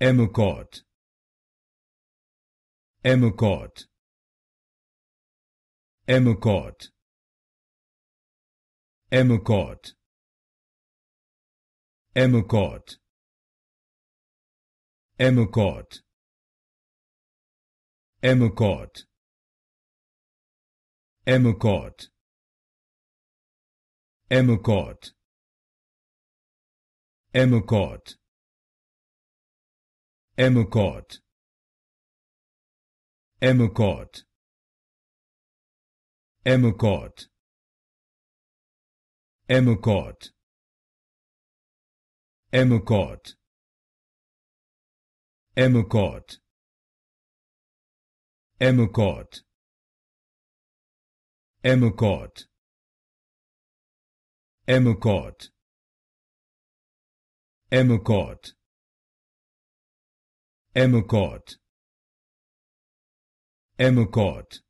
Emo-Cort. Emo-Cort. Emo-Cort. Emo-Cort. Emo-Cort. Emo-Cort. Emo-Cort. Emo-Cort. Emo-Cort. Emo-Cort. Emo-Cort. Emo-Cort. Emo-Cort. Emo-Cort. Emo-Cort. Emo-Cort. Emo-Cort. Emo-Cort. Emo-Cort. Emo-Cort. Emo-Cort. Emo-Cort.